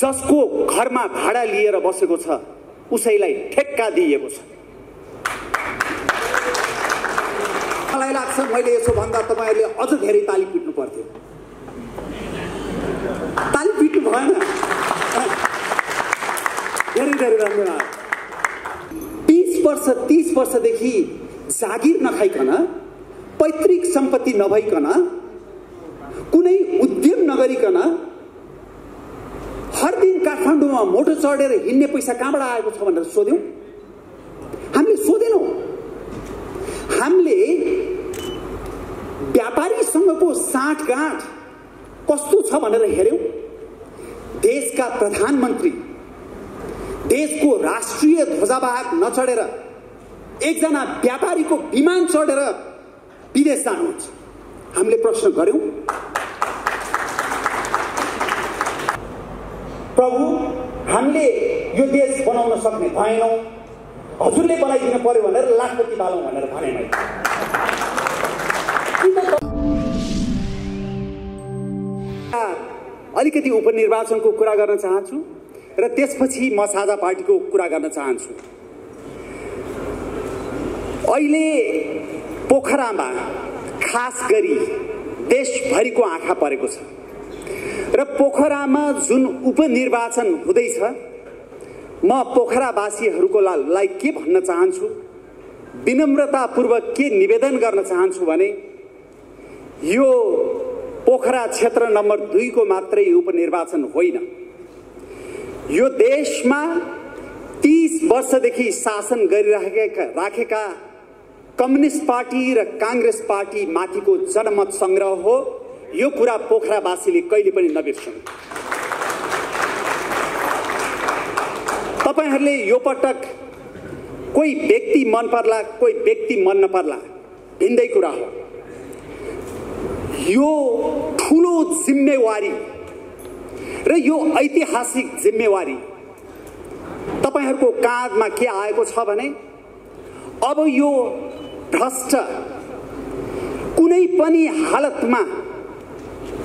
जसको घरमा भाडा लिएर बसेको छ उसैलाई ठेक्का दिएको छ। मलाई लाग्छ मैले यसो भन्दा तपाईहरुले अझ धेरै ताली पिट्नु पर्थ्यो। ताली पिट्नु भएन। धेरै धेरै धन्यवाद। 30 वर्ष देखि जागिर नखाइकन, पैतृक सम्पत्ति नभइकन, कुनै उद्यम नगरिकन हर दिन काठमाडौँमा मोटर चढेर हिँड्ने पैसा कहाँबाट आएको छ भनेर सोध्यौं? हामीले सोधेनौं। हामीले व्यापारीसँगको साँठगाँठ कस्तो छ भनेर हेर्यौं। देशका प्रधानमन्त्री देशको राष्ट्रिय ध्वजावाहक नचढेर एकजना व्यापारीको विमान चढेर विदेश जानुहुन्छ, हामीले प्रश्न गर्यौं। प्रभु, हामीले यो देश बनाउन सक्ने भएनौं, हजुरले बनाइदिनु पर्यो भनेर लाखपति बालौं भनेर भने। अलिकति उपनिर्वाचनको कुरा गर्न चाहन्छु र त्यसपछि म साझा पार्टीको कुरा गर्न चाहन्छु। अहिले पोखरामा खास गरी देशभरिको आँखा परेको छ र पोखरामा जुन उपनिर्वाचन हुँदैछ, म पोखरावासीहरूको लागि के भन्न चाहन्छु, विनम्रतापूर्वक के निवेदन गर्न चाहन्छु भने यो पोखरा क्षेत्र नम्बर 2 को मात्रै उपनिर्वाचन होइन। यो देशमा 30 वर्षदेखि शासन गरिराखेका कम्युनिस्ट पार्टी र कांग्रेस पार्टी माथिको जनमत संग्रह हो। यो कुरा पोखरावासीले कहिले पनि नबिर्सनु। तपाईहरुले यो पटक कोही व्यक्ति मन पर्ला, कोही व्यक्ति मन नपर्ला, भिन्दै कुरा हो। यो ठूलो जिम्मेवारी र यो ऐतिहासिक जिम्मेवारी तपाईहरुको काँधमा के आएको छ भने अब यो भ्रष्ट कुनै पनि हालतमा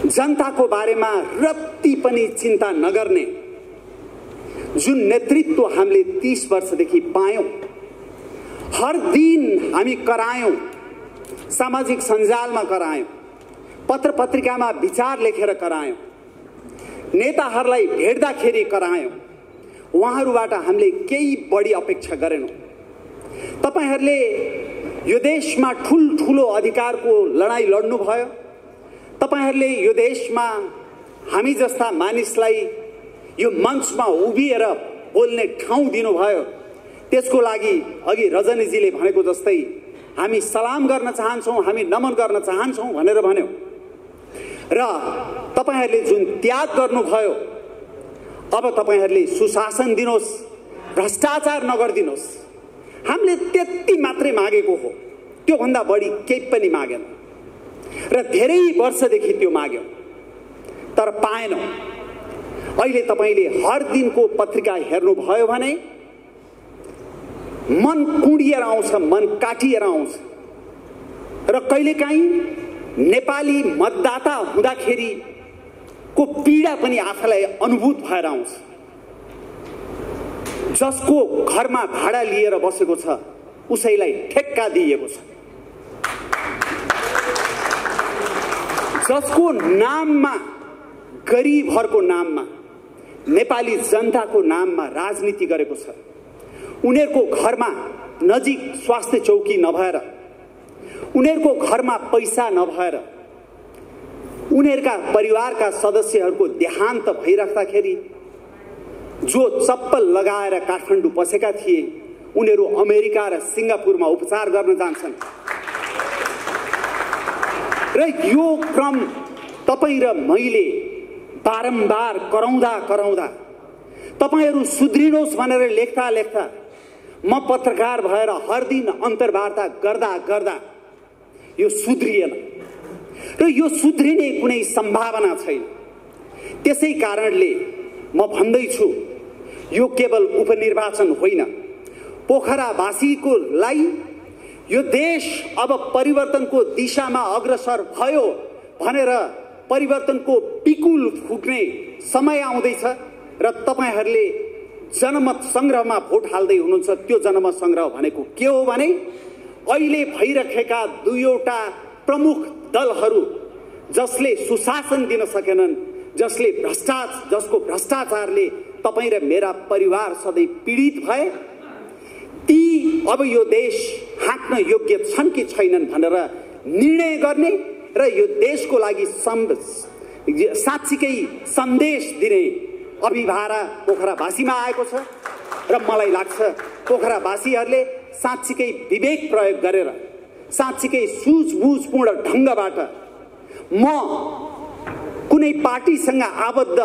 जनताको बारेमा रत्ती पनि चिन्ता नगर्ने जुन नेतृत्व हामीले 30 वर्षदेखि पायौं, हर दिन हामी करायौं, सामाजिक सञ्जालमा करायौं, पत्रपत्रिकामा विचार लेखेर करायौं, नेताहरूलाई भेट्दाखेरि करायौं, उहाँहरूबाट हामीले केही बढी अपेक्षा गरेनौं। तपाईहरुले यो देशमा ठूलठूलो अधिकारको लडाई लड्नु भयो। तपाईहरुले यो देशमा हामी जस्ता मानिसलाई यो मञ्चमा उभिएर बोल्ने ठाउँ दिनुभयो। त्यसको लागि अघि रजनीजीले भनेको जस्तै हामी सलाम गर्न चाहन्छौं, हामी नमन गर्न चाहन्छौं भनेर भन्यौ र तपाईहरुले जुन त्याग गर्नुभयो, अब तपाईहरुले सुशासन दिनुहोस्, भ्रष्टाचार नगर्दिनुहोस्। हामीले त्यति मात्रै मागेको हो, त्यो भन्दा बढी केही पनि मागेन र धेरै वर्षदेखि त्यो माग्यौं तर पाएनौं। अहिले तपाईले हर दिनको पत्रिका हेर्नु भयो भने मन कुडिएर आउँछ, मन काटिएर आउँछ र कहिलेकाहीँ नेपाली मतदाता हुँदाखेरि को पीडा पनि आफूलाई अनुभूत भएर आउँछ। जसको घरमा भाडा लिएर बसेको छ उसैलाई ठेक्का दिएको छ। जसको नाममा, गरिबहरुको नाममा, नेपाली जनताको नाममा राजनीति गरेको छ, उनीहरुको घरमा नजिक स्वास्थ्य चौकी नभएर, उनीहरुको घरमा पैसा नभएर, उनीहरुका परिवारका सदस्यहरुको देहान्त भइराख्दाखेरि जो चप्पल लगाएर काठमाडौँ बसेका थिए उनीहरु अमेरिका र सिङ्गापुरमा उपचार गर्न जान्छन् र यो क्रम तपाईं र मैले बारम्बार कराउँदा तपाईहरु सुध्रिनुहोस् भनेर लेख्दा म पत्रकार भएर हर दिन अन्तर्वार्ता गर्दा यो सुध्रिएन र यो सुध्रिने कुनै सम्भावना छैन। त्यसै कारणले म भन्दै छु, यो केवल उपनिर्वाचन होइन, पोखरावासीको लागि यो देश अब परिवर्तनको दिशामा अग्रसर भयो भनेर परिवर्तनको पिकुल फुक्ने समय आउँदैछ। र तपाईहरुले जनमत संग्रहमा भोट हाल्दै हुनुहुन्छ। त्यो जनमत संग्रह भनेको के हो भने अहिले भइरहेका दुईवटा प्रमुख दलहरू जसले सुशासन दिन सकेनन्, जसको भ्रष्टाचारले तपाई र मेरा परिवार सधैं पीडित भए, ती अब यो देश हाँक्न योग्य छन् कि छैनन् भनेर निर्णय गर्ने र यो देशको लागि साच्चीकै सन्देश दिने अभिभारा पोखरावासीमा आएको छ। र मलाई लाग्छ पोखरावासीहरुले साच्चीकै विवेक प्रयोग गरेर, साच्चीकै सूझबूझपूर्ण ढंगबाट म कुनै पार्टीसँग आबद्ध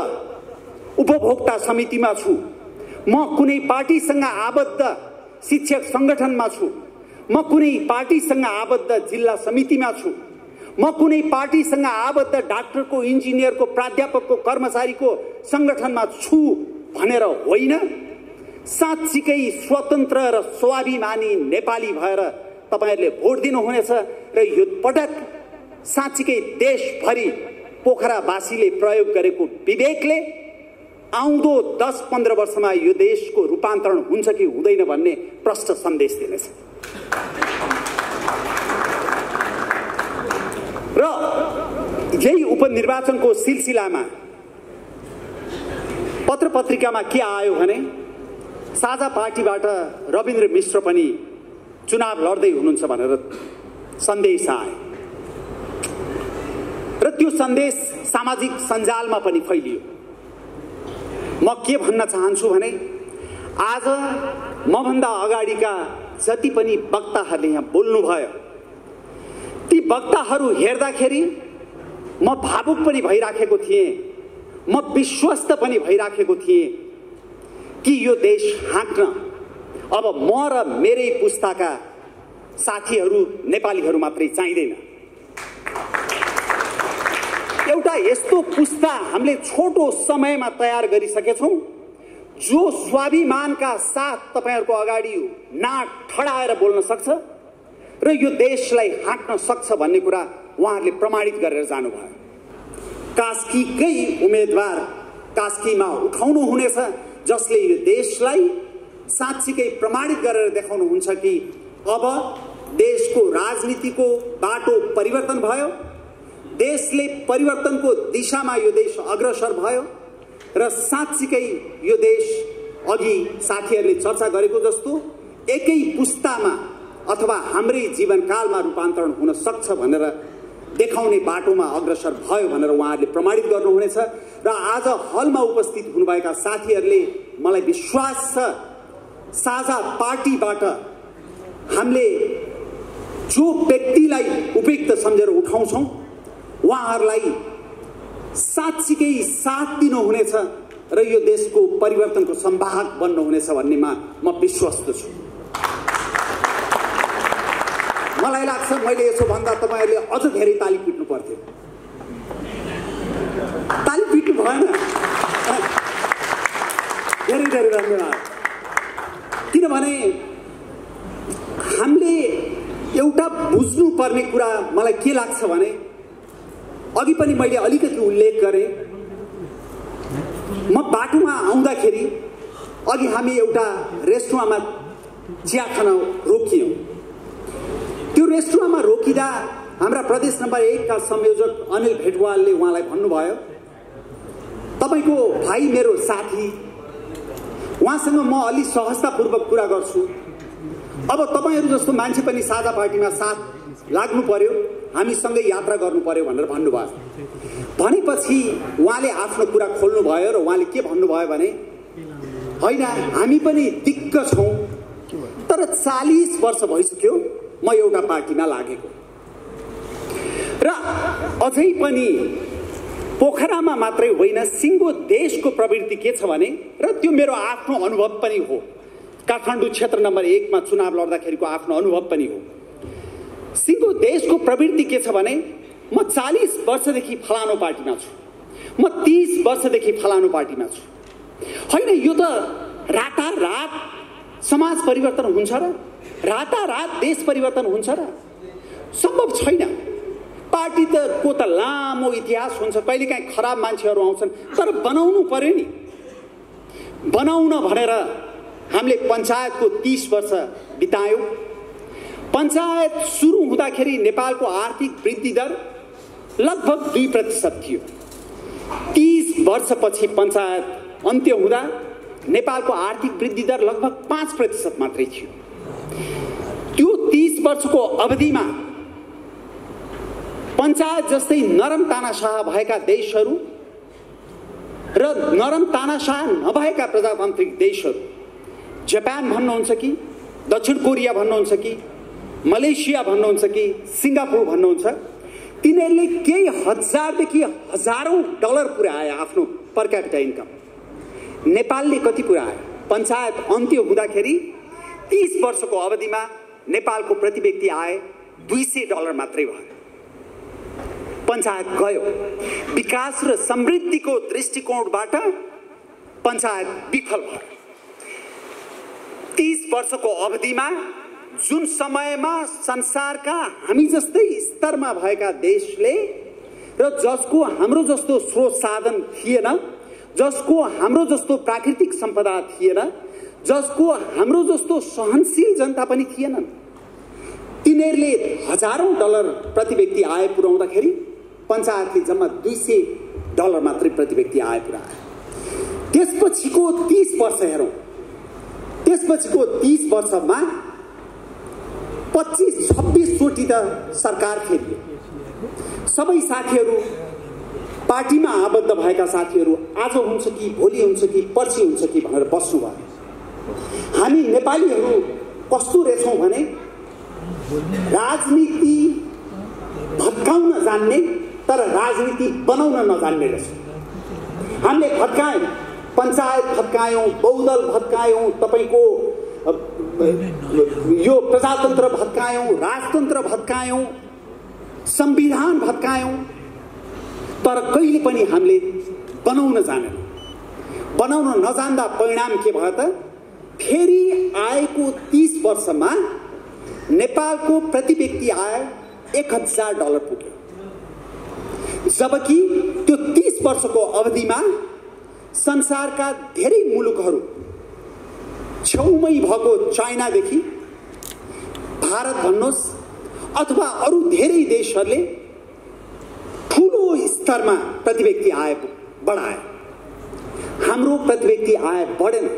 उपभोक्ता समितिमा छु, म कुनै पार्टीसँग आबद्ध शिक्षक संगठनमा छु, म कुनै पार्टीसँग आबद्ध जिल्ला समितिमा छु, म कुनै पार्टीसँग आबद्ध डाक्टरको, इन्जिनियरको, प्राध्यापकको, कर्मचारीको संगठनमा छु भनेर होइन, साच्चीकै स्वतन्त्र र स्वाभिमानी नेपाली भएर तपाईहरुले भोट दिनु हुनेछ। र यो पटक साच्चीकै देशभरि पोखरावासीले प्रयोग गरेको विवेकले आउँदो 10-15 वर्षमा यो देशको रूपान्तरण हुन्छ कि हुँदैन भन्ने प्रष्ट सन्देश दिनेछ। र यही उपनिर्वाचनको सिलसिलामा पत्रपत्रिकामा के आयो भने साझा पार्टीबाट रविन्द्र मिश्र पनि चुनाव लड्दै हुनुहुन्छ भनेर सन्देश आयो र त्यो सन्देश सामाजिक सञ्जालमा पनि फैलियो। म के भन्न चाहन्छु भने आज म भन्दा अगाडिका जति पनि वक्ताहरूले यहाँ बोल्नुभयो, ती वक्ताहरू हेर्दाखेरि म भावुक पनि भइराखेको थिएँ, म विश्वस्त पनि भइराखेको थिएँ कि यो देश हाँक्न अब म र मेरै पुस्ताका साथीहरू नेपालीहरू मात्रै चाहिँदैन, एउटा यस्तो पुस्ता हामीले छोटो समयमा तयार गरिसकेछौँ जो स्वाभिमानका साथ तपाईहरुको अगाडि नाक ठडाएर बोल्न सक्छ र यो देशलाई हाँक्न सक्छ भन्ने कुरा उहाँहरूले प्रमाणित गरेर जानुभयो। कास्कीकै उम्मेदवार कास्कीमा उठाउनु हुनेछ जसले यो देशलाई साच्चीकै प्रमाणित गरेर देखाउनुहुन्छ कि अब देशको राजनीतिको बाटो परिवर्तन भयो, देशले परिवर्तनको दिशामा यो देश अग्रसर भयो र साच्चीकै यो देश अघि साथीहरूले चर्चा गरेको जस्तो एकै पुस्तामा अथवा हाम्रै जीवनकालमा रूपान्तरण हुन सक्छ भनेर देखाउने बाटोमा अग्रसर भयो भनेर उहाँहरूले प्रमाणित गर्नुहुनेछ। र आज हलमा उपस्थित हुनुभएका साथीहरूले मलाई विश्वास छ साझा पार्टीबाट हामीले जो व्यक्तिलाई उपयुक्त सम्झेर उठाउँछौँ उहाँहरूलाई साच्चीकै साथ दिनुहुनेछ र यो देशको परिवर्तनको सम्वाहक बन्नुहुनेछ भन्नेमा म विश्वस्त छु। मलाई लाग्छ मैले यसो भन्दा तपाईहरुले अझ धेरै ताली पिट्नु पर्थ्यो, ताली पिट्नु भएन। धेरै धेरै धन्यवाद। किनभने हामीले एउटा बुझ्नुपर्ने कुरा मलाई के लाग्छ भने अघि पनि मैले अलिकति उल्लेख गरेँ, म बाटोमा आउँदाखेरि अघि हामी एउटा रेस्टुरेन्टमा चिया खान रोकियौँ। त्यो रेस्टुरेन्टमा रोकिँदा हाम्रा प्रदेश नम्बर 1 का संयोजक अनिल भेटवालले उहाँलाई भन्नुभयो, तपाईको भाइ मेरो साथी, उहाँसँग म अलि सहजतापूर्वक कुरा गर्छु, अब तपाईहरु जस्तो मान्छे पनि साझा पार्टीमा साथ लाग्नु पर्यो, हामी सँगै यात्रा गर्नु पर्यो भनेर भन्नुभयो। भनेपछि उहाँले आफ्नो कुरा खोल्नुभयो र उहाँले के भन्नुभयो भने हैन, हामी पनि दिक्क छौँ, तर 40 वर्ष भइसक्यो म एउटा पार्टीमा लागेको र अझै पनि पोखरामा मात्रै होइन सिङ्गो देशको प्रवृत्ति के छ भने, र त्यो मेरो आफ्नो अनुभव पनि हो, काठमाडौँ क्षेत्र नम्बर 1 मा चुनाव लड्दाखेरिको आफ्नो अनुभव पनि हो, सिङ्गो देशको प्रवृत्ति के छ भने म 40 वर्षदेखि फलानु पार्टीमा छु, म 30 वर्षदेखि फलानु पार्टीमा छु। होइन, यो त रातारात समाज परिवर्तन हुन्छ र रातारात देश परिवर्तन हुन्छ र सम्भव छैन। पार्टी त को त लामो इतिहास हुन्छ, कहिलेकाहीँ खराब मान्छेहरू आउँछन्, तर बनाउनु पर्यो नि। बनाउन भनेर हामीले पञ्चायतको 30 वर्ष बितायौं। पञ्चायत सुरु हुँदाखेरि नेपालको आर्थिक वृद्धि दर लगभग 2% थियो। 30 वर्षपछि पञ्चायत अन्त्य हुँदा नेपालको आर्थिक वृद्धि दर लगभग 5% मात्रै थियो। त्यो 30 वर्षको अवधिमा पञ्चायत जस्तै नरम तानाशाह भएका देशहरू र नरम तानाशाह नभएका प्रजातान्त्रिक देशहरू, जापान भन्नुहुन्छ कि, दक्षिण कोरिया भन्नुहुन्छ कि, मलेसिया भन्नुहुन्छ कि, सिङ्गापुर भन्नुहुन्छ, तिनीहरूले केही $1000 देखि हजारौं डलर पुर्याए आफ्नो पर क्यापिटा इन्कम। नेपालले कति पुर्याए? पञ्चायत अन्त्य हुँदाखेरि 30 वर्षको अवधिमा नेपालको प्रति व्यक्ति आय $200 मात्रै भयो। पञ्चायत गयो। विकास र समृद्धिको दृष्टिकोणबाट पञ्चायत विफल भयो। 30 वर्षको अवधिमा जुन समयमा संसारका हामी जस्तै स्तरमा भएका देशले र जसको हाम्रो जस्तो स्रोत साधन थिएन, जसको हाम्रो जस्तो प्राकृतिक सम्पदा थिएन, जसको हाम्रो जस्तो सहनशील जनता पनि थिएनन्, तिनीहरूले $1000 प्रति व्यक्ति आय पुर्याउँदाखेरि पञ्चायतले जम्मा $200 मात्रै प्रति व्यक्ति आय पुर्याए। त्यसपछिको 30 वर्ष हेरौँ, त्यसपछिको 30 वर्षमा 25-26 चोटि त सरकार फेरियो। सबै साथीहरू, पार्टीमा आबद्ध भएका साथीहरू आज हुन्छ कि भोलि हुन्छ कि पर्सि हुन्छ कि भनेर बस्नु भयो। हामी नेपालीहरू कस्तो रहेछौँ भने राजनीति भत्काउन जान्ने तर राजनीति बनाउन नजान्ने रहेछौँ। हामीले भत्कायौँ, पञ्चायत भत्कायौँ, बहुदल भत्कायौँ, तपाईँको यो प्रजातन्त्र भत्कायौँ, राजतन्त्र भत्कायौँ, संविधान भत्कायौँ, तर कहिले पनि हामीले बनाउन जानेन। बनाउन नजान्दा परिणाम के भयो त? फेरि आएको 30 वर्षमा नेपालको प्रति व्यक्ति आय $1000 पुग्यो, जबकि त्यो 30 वर्षको अवधिमा संसारका धेरै मुलुकहरू छेउमै भएको चाइनादेखि भारत भन्नुहोस् अथवा अरू धेरै देशहरूले ठुलो स्तरमा प्रति व्यक्ति आय बढाए। हाम्रो प्रति व्यक्ति आय बढेन।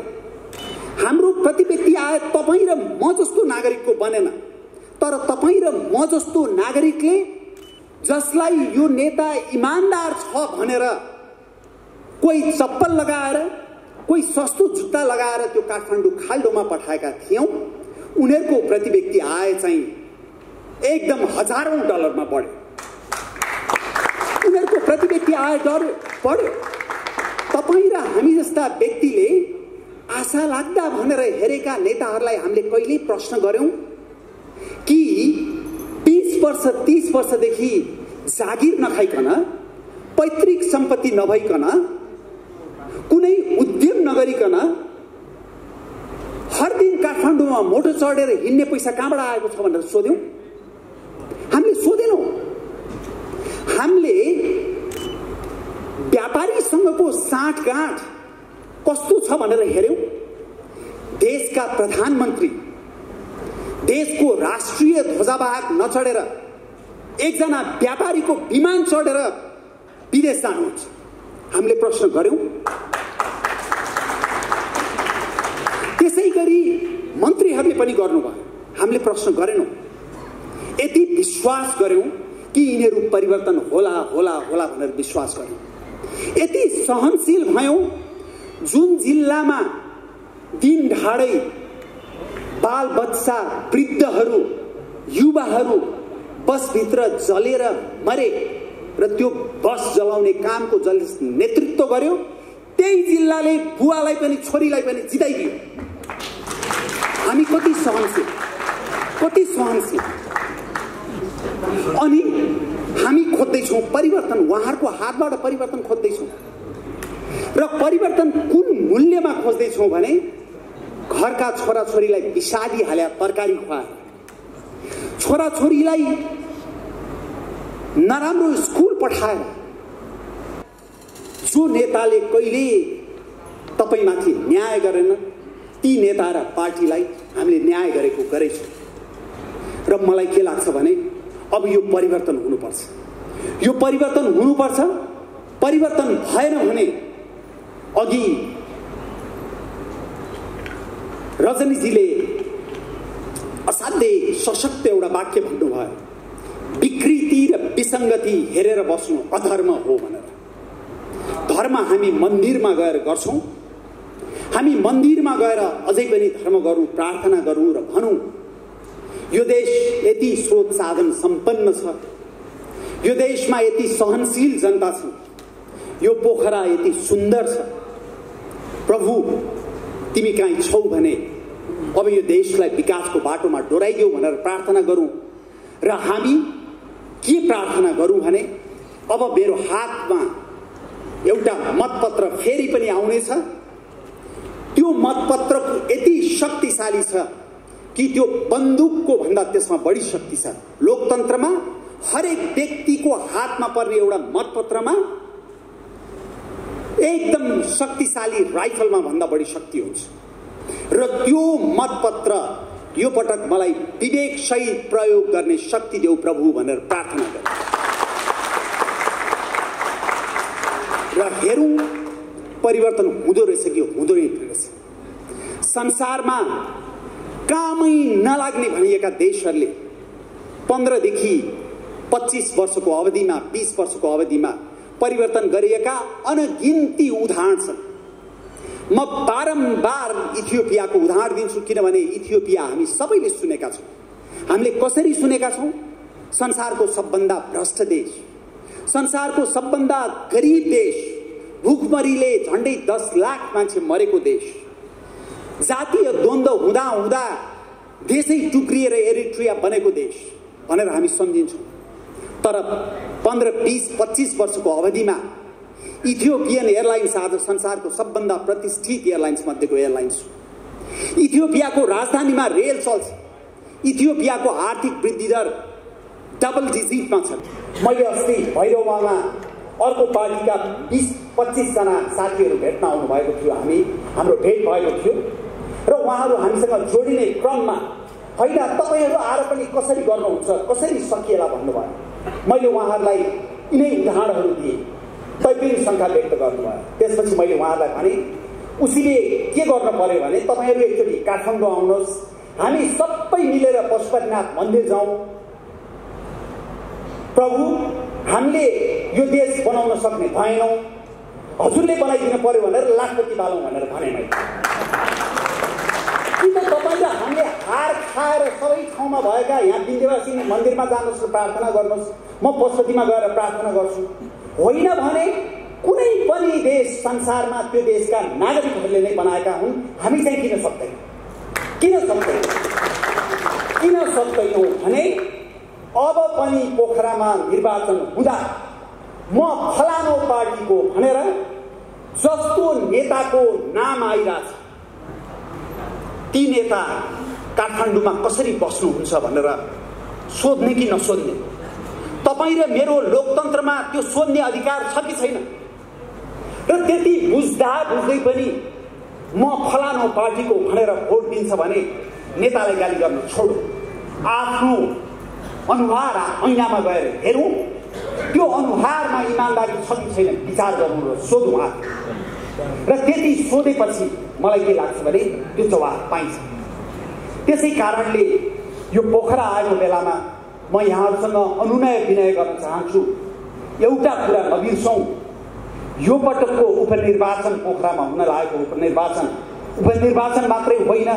हाम्रो प्रति व्यक्ति आय तपाईँ र म जस्तो नागरिकको बनेन, तर तपाईँ र म जस्तो नागरिकले जसलाई यो नेता इमान्दार छ भनेर कोही चप्पल लगाएर, कोही सस्तो जुत्ता लगाएर त्यो काठमाडौँ खाल्डोमा पठाएका थियौँ, उनीहरूको प्रति व्यक्ति आय चाहिँ एकदम $1000मा बढ्यो। उनीहरूको प्रति व्यक्ति आय बढ्यो। तपाईँ र हामी जस्ता व्यक्तिले आशा लाग्दा भनेर हेरेका नेताहरूलाई हामीले कहिल्यै प्रश्न गऱ्यौँ कि 20 वर्ष 30 वर्षदेखि जागिर नखाइकन, पैतृक सम्पत्ति नभइकन, कुनै उद्यम नगरिकन हर दिन काठमाडौँमा मोटो चढेर हिँड्ने पैसा कहाँबाट आएको छ भनेर सोध्यौँ? हामीले सोधेनौँ। हामीले व्यापारीसँगको साँठगाँठ कस्तो छ भनेर हेर्यौँ। देशका प्रधानमन्त्री देशको राष्ट्रिय ध्वजावाहक नचढेर एकजना व्यापारीको विमान चढेर विदेश जानुहुन्छ, हामीले प्रश्न गऱ्यौँ। त्यसै गरी मन्त्रीहरूले पनि गर्नुभयो, हामीले प्रश्न गरेनौँ। यति विश्वास गऱ्यौँ कि यिनीहरू परिवर्तन होला होला होला भनेर विश्वास गऱ्यौँ। यति सहनशील भयौँ। जुन जिल्लामा दिन ढाडै बाल बच्चा, वृद्धहरू, युवाहरू बसभित्र जलेर मरे र त्यो बस जलाउने कामको जसले नेतृत्व गर्यो, त्यही जिल्लाले बुवालाई पनि छोरीलाई पनि जिताइदियो। हामी कति सहनशील, कति सहनशील। अनि हामी खोज्दैछौँ परिवर्तन, उहाँहरूको हातबाट परिवर्तन खोज्दैछौँ र परिवर्तन कुन मूल्यमा खोज्दैछौँ भने घरका छोराछोरीलाई विषादी हाल्या तरकारी खुवाए, छोराछोरीलाई नराम्रो स्कुल पठाए। जो नेताले कहिले तपाईँमाथि न्याय गरेन ती नेता र पार्टीलाई हामीले न्याय गरेको गरेछौँ र मलाई के लाग्छ भने अब यो परिवर्तन हुनुपर्छ। यो परिवर्तन हुनुपर्छ। परिवर्तन भएन भने अघि रजनीजीले असाध्यै सशक्त एउटा वाक्य भन्नुभयो, विकृति र विसङ्गति हेरेर बस्नु अधर्म हो भनेर। धर्म हामी मन्दिरमा गएर गर्छौं, हामी मन्दिरमा गएर अझै पनि धर्म गरौँ, प्रार्थना गरौँ र भनौँ यो देश यति स्रोत साधन सम्पन्न छ, यो देशमा यति सहनशील जनता छ, यो पोखरा यति सुन्दर छ, प्रभु तिमी कहीँ छौ भने अब यो देशलाई विकासको बाटोमा डोराइदेऊ भनेर प्रार्थना गरौँ। र हामी के प्रार्थना गरौँ भने अब मेरो हातमा एउटा मतपत्र फेरि पनि आउनेछ, त्यो मतपत्र यति शक्तिशाली छ कि त्यो बन्दुकको भन्दा त्यसमा बढी शक्ति छ। लोकतन्त्रमा हरेक व्यक्तिको हातमा पर्ने एउटा मतपत्रमा एकदम शक्तिशाली राइफलमा भन्दा बढी शक्ति हुन्छ। र त्यो मतपत्र यो पटक मलाई विवेक सहित प्रयोग गर्ने शक्ति देऊ प्रभु भनेर प्रार्थना गर्छु। र हेरौँ परिवर्तन हुँदो रहेछ कि हुँदैन रहेछ। संसारमा कामै नलाग्ने भनिएका देशहरूले 15 देखि 25 वर्षको अवधिमा, 20 वर्षको अवधिमा परिवर्तन गरिएका अनगिन्ती उदाहरण छन्। म बारम्बार इथियोपियाको उदाहरण दिन्छु किनभने इथियोपिया हामी सबैले सुनेका छौँ। हामीले कसरी सुनेका छौँ? संसारको सबभन्दा भ्रष्ट देश, संसारको सबभन्दा गरिब देश, भुखमरीले झन्डै 10 लाख मान्छे मरेको देश, जातीय द्वन्द्व हुँदा हुँदा देशै टुक्रिएर एरिट्रिया बनेको देश भनेर हामी सम्झिन्छौँ। तर 15, 20, 25 वर्षको अवधिमा इथियोपियन एयरलाइन्स आज संसारको सबभन्दा प्रतिष्ठित एयरलाइन्स मध्येको एयरलाइन्स हो। इथियोपियाको राजधानीमा रेल चल्छ। इथियोपियाको आर्थिक वृद्धि दर डबल डिजिटमा छ। मैले अस्ति भैरवमा अर्को पार्टीका 20-25 जना साथीहरू भेट्न आउनुभएको थियो, हाम्रो भेट भएको थियो र उहाँहरू हामीसँग जोडिने क्रममा होइन तपाईँहरू आएर पनि कसरी गर्नुहुन्छ, कसरी सकिएला भन्नुभयो। मैले उहाँहरूलाई यिनै उदाहरणहरू दिएँ, तैपनि शङ्का व्यक्त गर्नुभयो। त्यसपछि मैले उहाँहरूलाई भने उसले के गर्न पर्यो भने तपाईँहरू एकचोटि काठमाडौँ आउनुहोस्, हामी सबै मिलेर पशुपतिनाथ मन्दिर जाउँ, प्रभु हामीले यो देश बनाउन सक्ने भएनौँ, हजुरले बनाइदिनु पर्यो भनेर लाखपति बालौँ भनेर भने मैले। किन तपाईँ र हामीले हार खाएर सबै ठाउँमा भएका यहाँ बिन्देवासी मन्दिरमा जानुहोस् र प्रार्थना गर्नुहोस्, म पशुपतिमा गएर प्रार्थना गर्छु होइन भने कुनै पनि देश संसारमा त्यो देशका नागरिकहरूले नै बनाएका हुन्, हामी चाहिँ किन सक्दैनौँ? भने अब पनि पोखरामा निर्वाचन हुँदा म फलानो पार्टीको भनेर जस्तो नेताको नाम आइरहेछ ती नेता काठमाडौँमा कसरी बस्नुहुन्छ भनेर सोध्ने कि नसोध्ने? तपाईँ र मेरो लोकतन्त्रमा त्यो सोध्ने अधिकार छ कि छैन? र त्यति बुझ्दै पनि म फलानो पार्टीको भनेर भोट दिन्छ भने नेतालाई गाली गर्न छोडो, आफ्नो अनुहार ऐनामा गएर हेरौँ, त्यो अनुहारमा इमान्दारी छ कि छैन विचार गर्नु र सोध्नु आएको। र त्यति सोधेपछि मलाई के लाग्छ भने त्यो जवाब पाइन्छ। त्यसै कारणले यो पोखरा आएको बेलामा म यहाँहरूसँग अनुनय विनय गर्न चाहन्छु, एउटा कुरा नबिर्सौँ, यो पटकको उपनिर्वाचन पोखरामा हुन लागेको उपनिर्वाचन मात्रै होइन,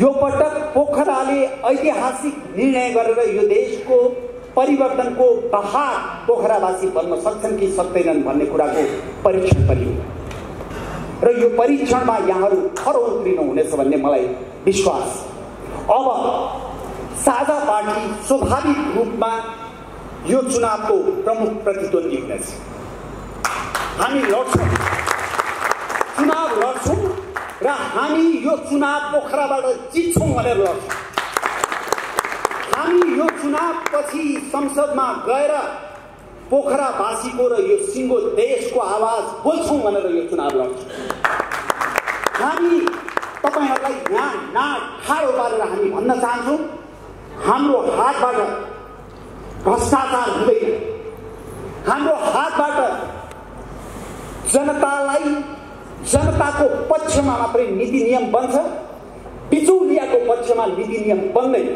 यो पटक पोखराले ऐतिहासिक निर्णय गरेर यो देशको परिवर्तनको बहार पोखरावासी बन्न सक्छन् कि सक्दैनन् भन्ने कुराको परीक्षण पनि हो। र यो परीक्षणमा यहाँहरू खरो उत्रिनु हुनेछ भन्ने मलाई विश्वास। अब साझा पार्टी स्वाभाविक रूपमा यो चुनावको प्रमुख प्रतिद्वन्दी हुनेछ। हामी लड्छौँ, चुनाव लड्छौँ र हामी यो चुनाव पोखराबाट जित्छौँ भनेर लड्छौँ। हामी यो चुनाव पछि संसदमा गएर पोखरावासीको र यो सिङ्गो देशको आवाज बोल्छौँ भनेर यो चुनाव लड्छौँ। तपाईहरुलाई यहाँ ठाडो पारेर हामी भन्न चाहन्छौं, हाम्रो हातबाट भ्रष्टाचार हुँदैन, हाम्रो हातबाट जनतालाई जनताको पक्षमा मात्रै नीति नियम बन्छ, बिचौलियाको पक्षमा नीति नियम बन्दैन।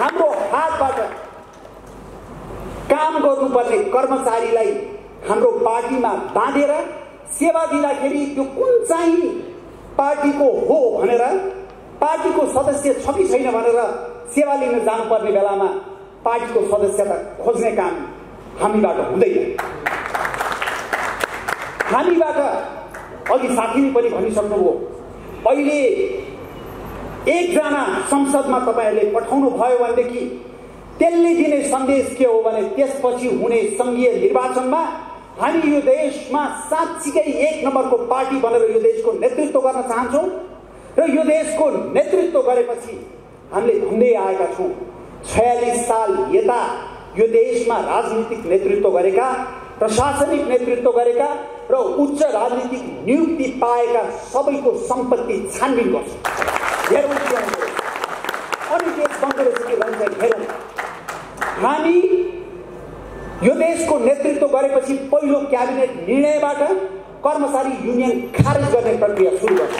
हाम्रो हातबाट काम गर्नुपर्ने कर्मचारीलाई हाम्रो पार्टीमा बाँधेर सेवा दिँदाखेरि त्यो कुन चाहिँ पार्टीको हो भनेर, पार्टीको सदस्य छ कि छैन भनेर सेवा लिन जानुपर्ने बेलामा पार्टीको सदस्यता खोज्ने काम हामीबाट हुँदैन। हामीबाट अघि साथीले पनि भनिसक्नुभयो, अहिले एकजना संसदमा तपाईहरुले पठाउनु भयो भनेदेखि त्यसले दिने सन्देश के हो भने त्यसपछि हुने संघीय निर्वाचनमा हामी यो देशमा साँच्चीकै एक नम्बरको पार्टी बनेर यो देशको नेतृत्व गर्न चाहन्छौं र यो देशको नेतृत्व गरेपछि हामीले भन्दै आएका छौं ४६ साल यता यो देशमा राजनीतिक नेतृत्व गरेका, प्रशासनिक नेतृत्व गरेका र उच्च राजनीतिक नियुक्ति पाएका सबैको सम्पत्ति छानबिन गर्छ। अनि देश कङ्ग्रेसले भन्छ हेरौं, हामी यो देशको नेतृत्व गरेपछि पहिलो क्याबिनेट निर्णयबाट कर्मचारी युनियन खारेज गर्ने प्रक्रिया सुरु गर्छ।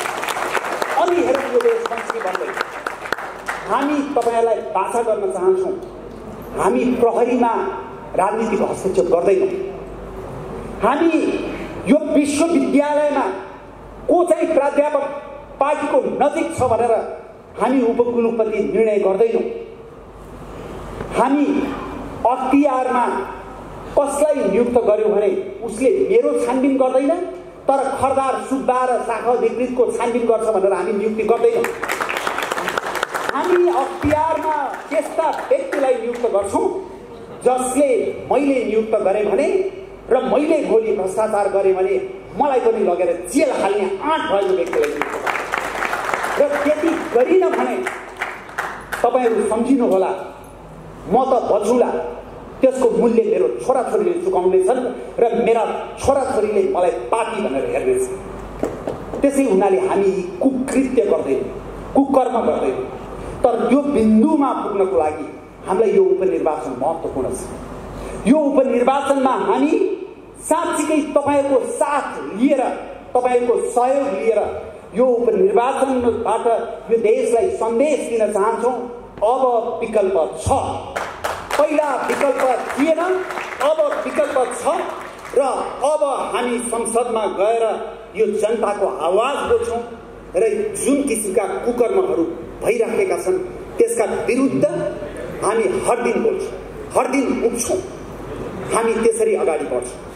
अनि हेरौँ यो देश कसरी बन्दै, हामी तपाईहरुलाई बाचा गर्न चाहन्छौं, हामी प्रहरीमा राजनीतिक हस्तक्षेप गर्दैनौं, हामी यो विश्वविद्यालयमा को चाहिँ प्राध्यापक पार्टीको नजिक छ भनेर हामी उपकुलपति निर्णय गर्दैनौं, हामी अख्तियारमा कसलाई नियुक्त गर्यो भने उसले मेरो छानबिन गर्दैन तर खरदार सुब्बा र शाखा अधिकृतको छानबिन गर्छ भनेर हामी नियुक्ति गर्दैनौं। हामी अख्तियारमा त्यस्ता व्यक्तिलाई नियुक्त गर्छौं जसले मैले नियुक्त गरे भने र मैले भोलि भ्रष्टाचार गरे भने मलाई पनि लगेर जेल हाल्ने आँट भएको व्यक्तिलाई नियुक्त गर्छौं। र त्यति गरिन भने तपाईहरु सम्झिनुहोला म त बचुला, त्यसको मूल्य मेरो छोराछोरीले चुकाउनेछन् र मेरा छोराछोरीले मलाई पापी भनेर हेर्नेछ। त्यसै हुनाले हामी कुकृत्य गर्दैनौं, कुकर्म गर्दैनौं। तर यो बिन्दुमा पुग्नको लागि हामीलाई यो उपनिर्वाचन महत्त्वपूर्ण छ। यो उपनिर्वाचनमा हामी साँच्चीकै तपाईको साथ लिएर, तपाईको सहयोग लिएर यो उपनिर्वाचनबाट यो देशलाई सन्देश दिन चाहन्छौं अब विकल्प छ। पहिला विकल्प थिएन, अब विकल्प छ र अब हामी संसदमा गएर यो जनताको आवाज बोल्छौं र जुन किसिमका कुकर्महरू भइराखेका छन् त्यसका विरुद्ध हामी हर दिन बोल्छौं, हर दिन उठ्छौं, हामी त्यसरी अगाडि बढ्छौं।